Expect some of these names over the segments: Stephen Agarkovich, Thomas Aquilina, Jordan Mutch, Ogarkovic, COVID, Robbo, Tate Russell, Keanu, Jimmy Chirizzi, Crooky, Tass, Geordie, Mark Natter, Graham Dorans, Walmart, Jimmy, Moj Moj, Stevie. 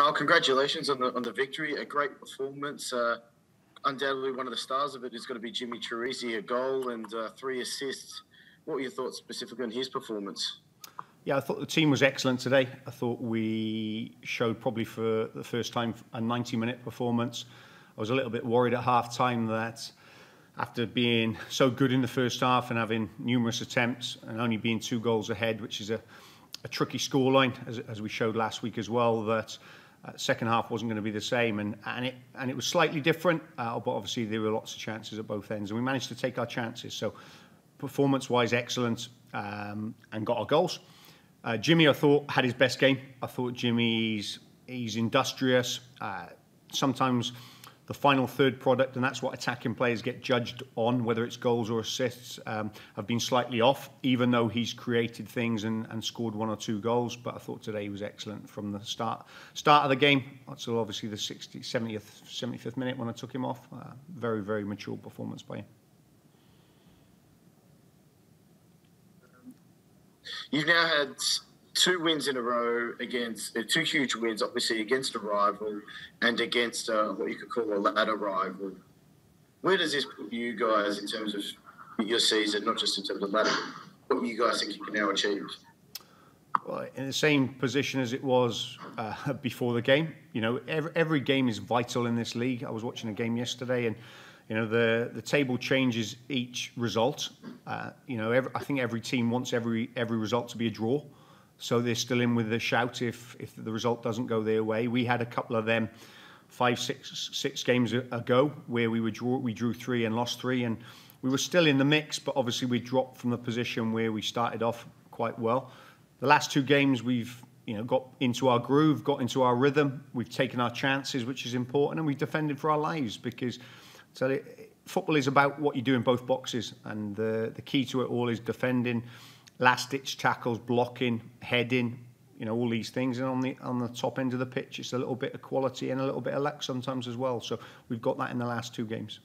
Oh, congratulations on the victory. A great performance. Undoubtedly, one of the stars of it is going to be Jimmy Chirizzi, a goal and 3 assists. What were your thoughts specifically on his performance? Yeah, I thought the team was excellent today. I thought we showed probably for the first time a 90-minute performance. I was a little bit worried at half-time that after being so good in the first half and having numerous attempts and only being 2 goals ahead, which is a tricky scoreline, as we showed last week as well, that second half wasn't going to be the same. And it was slightly different, but obviously there were lots of chances at both ends. And we managed to take our chances. So performance-wise, excellent, and got our goals. Jimmy, I thought, had his best game. I thought he's industrious. Sometimes the final third product, and that's what attacking players get judged on, whether it's goals or assists, have been slightly off, even though he's created things and scored 1 or 2 goals. But I thought today he was excellent from the start of the game. So obviously the 60th, 70th, 75th minute when I took him off. Very, very mature performance by him. You've now had 2 wins in a row against 2 huge wins, obviously against a rival and against what you could call a ladder rival. Where does this put you guys in terms of your season, not just in terms of ladder? What do you guys think you can now achieve? Well, in the same position as it was before the game. You know, every game is vital in this league. I was watching a game yesterday and, you know, the table changes each result. You know, I think every team wants every result to be a draw. So they're still in with the shout if the result doesn't go their way. We had a couple of them 5, 6 games ago where we drew 3 and lost 3. And we were still in the mix, but obviously we dropped from the position where we started off quite well. The last 2 games we've, you know, got into our groove, got into our rhythm. We've taken our chances, which is important, and we've defended for our lives because... So football is about what you do in both boxes, and the key to it all is defending, last-ditch tackles, blocking, heading, you know, all these things. And on the top end of the pitch, it's a little bit of quality and a little bit of luck sometimes as well. So we've got that in the last 2 games.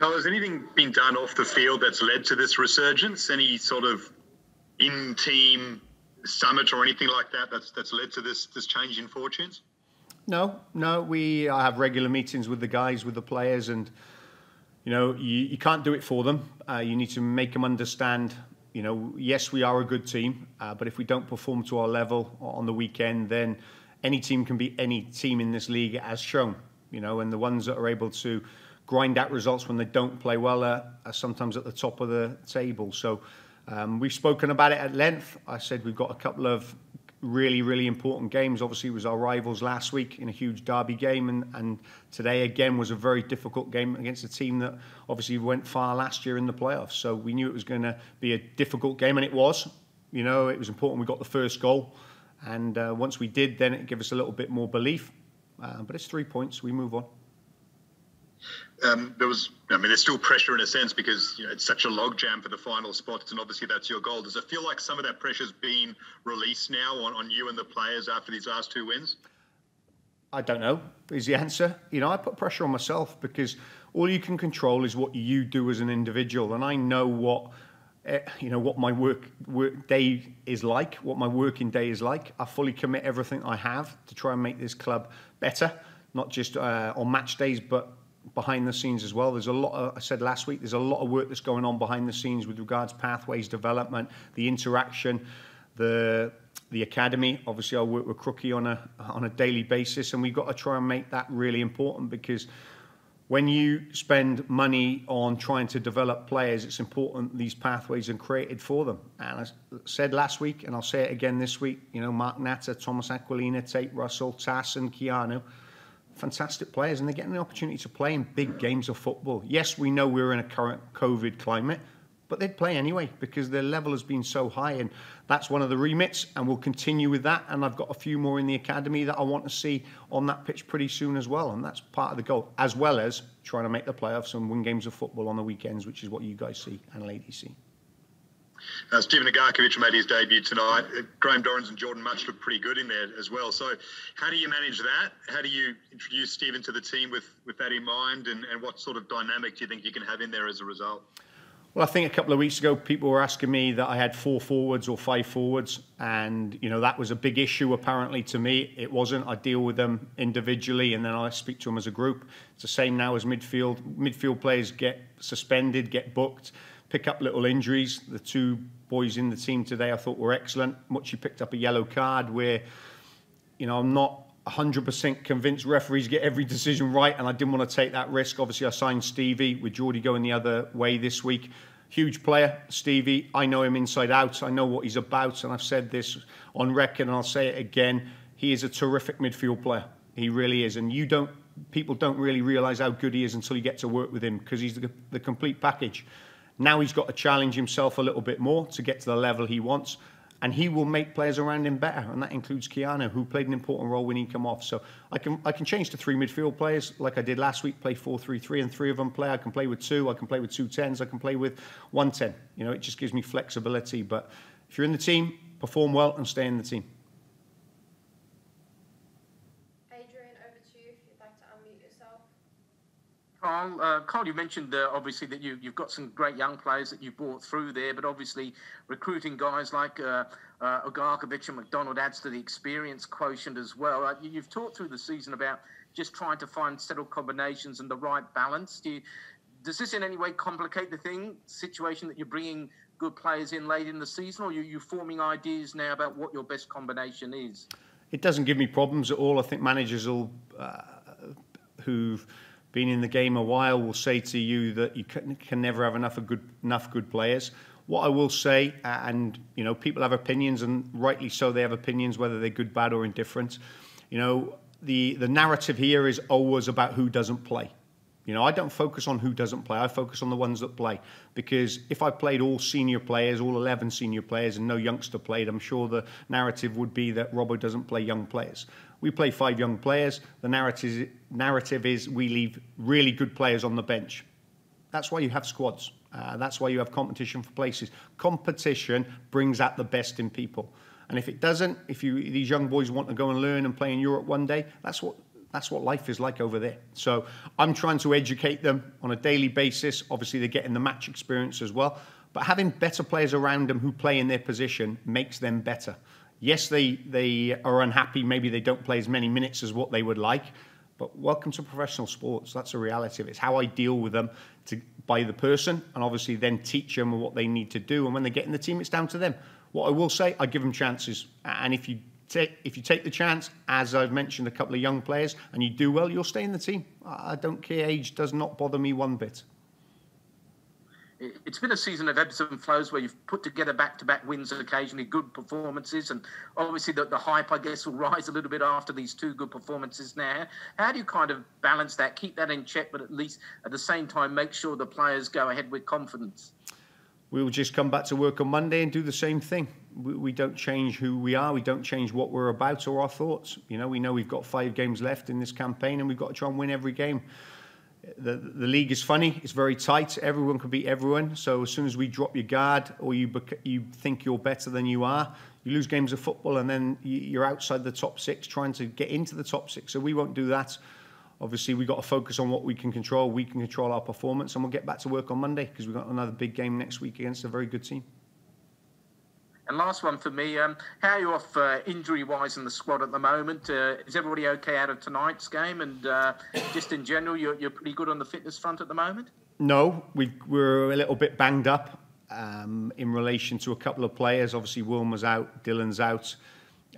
Now, has anything been done off the field that's led to this resurgence? Any sort of in-team summit or anything like that that's led to this change in fortunes? No, I have regular meetings with the guys, with the players, and, you know, you can't do it for them. You need to make them understand, you know, yes, we are a good team, but if we don't perform to our level on the weekend, then any team can beat any team in this league as shown, you know, and the ones that are able to grind out results when they don't play well are sometimes at the top of the table. So we've spoken about it at length. I said we've got a couple of really, really important games. Obviously, it was our rivals last week in a huge derby game, and today again was a very difficult game against a team that obviously went far last year in the playoffs. So we knew it was going to be a difficult game, and it was. You know, it was important we got the first goal, and once we did, then it gave us a little bit more belief. But it's 3 points. We move on. There's still pressure in a sense because, you know, it's such a logjam for the final spots, and obviously that's your goal. Does it feel like some of that pressure's been released now on you and the players after these last 2 wins? I don't know is the answer. You know, I put pressure on myself because all you can control is what you do as an individual, and I know what, you know, what my work day is like, what my working day is like. I fully commit everything I have to try and make this club better, not just on match days, but behind the scenes as well. There's a lot of, I said last week, there's a lot of work that's going on behind the scenes with regards to pathways development, the interaction, the academy. Obviously I work with Crooky on a daily basis, and we've got to try and make that really important, because when you spend money on trying to develop players, it's important these pathways are created for them. And I said last week, and I'll say it again this week, you know, Mark Natter, Thomas Aquilina, Tate Russell, Tass and Keanu, fantastic players, and they're getting the opportunity to play in big games of football. Yes, we know we're in a current COVID climate, but they'd play anyway because their level has been so high, and that's one of the remits, and we'll continue with that. And I've got a few more in the academy that I want to see on that pitch pretty soon as well, and that's part of the goal, as well as trying to make the playoffs and win games of football on the weekends, which is what you guys see and ladies see. Stephen Agarkovich made his debut tonight. Graham Dorans and Jordan Mutch looked pretty good in there as well. So how do you manage that? How do you introduce Stephen to the team with that in mind? And what sort of dynamic do you think you can have in there as a result? Well, I think a couple of weeks ago, people were asking me that I had 4 forwards or 5 forwards. And, you know, that was a big issue, apparently, to me. It wasn't. I deal with them individually, and then I speak to them as a group. It's the same now as midfield. Midfield players get suspended, get booked, pick up little injuries. The 2 boys in the team today I thought were excellent. Mutchie picked up a yellow card where, you know, I'm not 100% convinced referees get every decision right, and I didn't want to take that risk. Obviously, I signed Stevie, with Geordie going the other way this week. Huge player, Stevie. I know him inside out. I know what he's about, and I've said this on record, and I'll say it again. He is a terrific midfield player. He really is, and people don't really realise how good he is until you get to work with him, because he's the complete package. Now he's got to challenge himself a little bit more to get to the level he wants. And he will make players around him better, and that includes Keanu, who played an important role when he came off. So I can change to 3 midfield players like I did last week, play 4-3-3, and 3 of them play. I can play with 2, I can play with 2 10s, I can play with 1 10. You know, it just gives me flexibility. But if you're in the team, perform well and stay in the team. Adrian, over to you if you'd like to unmute yourself. Carl, you mentioned obviously that you've got some great young players that you brought through there, but obviously recruiting guys like Ogarkovic and McDonald adds to the experience quotient as well. You've talked through the season about just trying to find settled combinations and the right balance. Does this in any way complicate the situation that you're bringing good players in late in the season, or are you forming ideas now about what your best combination is? It doesn't give me problems at all. I think managers will, who've been in the game a while, will say to you that you can never have enough good players. What I will say, and you know, people have opinions, and rightly so, they have opinions whether they're good, bad, or indifferent. You know, the narrative here is always about who doesn't play. You know, I don't focus on who doesn't play. I focus on the ones that play, because if I played all senior players, all 11 senior players, and no youngster played, I'm sure the narrative would be that Robbo doesn't play young players. We play 5 young players. The narrative is we leave really good players on the bench. That's why you have squads. That's why you have competition for places. Competition brings out the best in people. And if it doesn't, if these young boys want to go and learn and play in Europe one day, that's what life is like over there. So I'm trying to educate them on a daily basis. Obviously, they're getting the match experience as well. But having better players around them who play in their position makes them better. Yes, they are unhappy. Maybe they don't play as many minutes as what they would like. But welcome to professional sports. That's a reality of it. It's how I deal with them by the person, and obviously then teach them what they need to do. And when they get in the team, it's down to them. What I will say, I give them chances. And if you take the chance, as I've mentioned, a couple of young players, and you do well, you'll stay in the team. I don't care. Age does not bother me one bit. It's been a season of ebbs and flows where you've put together back-to-back wins and occasionally good performances, and obviously the hype, I guess, will rise a little bit after these 2 good performances now. How do you kind of balance that, keep that in check, but at least at the same time make sure the players go ahead with confidence? We'll just come back to work on Monday and do the same thing. We don't change who we are. We don't change what we're about or our thoughts. You know we've got 5 games left in this campaign, and we've got to try and win every game. The league is funny. It's very tight. Everyone can beat everyone. So as soon as we drop your guard, or you think you're better than you are, you lose games of football, and then you're outside the top 6 trying to get into the top 6. So we won't do that. Obviously, we've got to focus on what we can control. We can control our performance, and we'll get back to work on Monday, because we've got another big game next week against a very good team. And last one for me, how are you off injury-wise in the squad at the moment? Is everybody okay out of tonight's game? And just in general, you're pretty good on the fitness front at the moment? No, we're a little bit banged up in relation to a couple of players. Obviously, Wilmer's out, Dylan's out.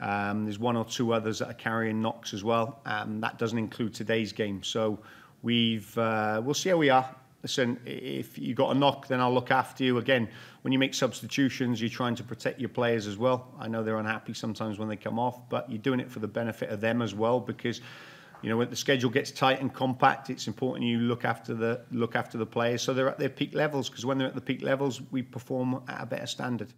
There's 1 or 2 others that are carrying knocks as well. That doesn't include today's game. So we'll see how we are. Listen, if you got a knock, then I'll look after you. Again, when you make substitutions, you're trying to protect your players as well. I know they're unhappy sometimes when they come off, but you're doing it for the benefit of them as well, because you know when the schedule gets tight and compact, it's important you look after the players so they're at their peak levels, because when they're at the peak levels, we perform at a better standard.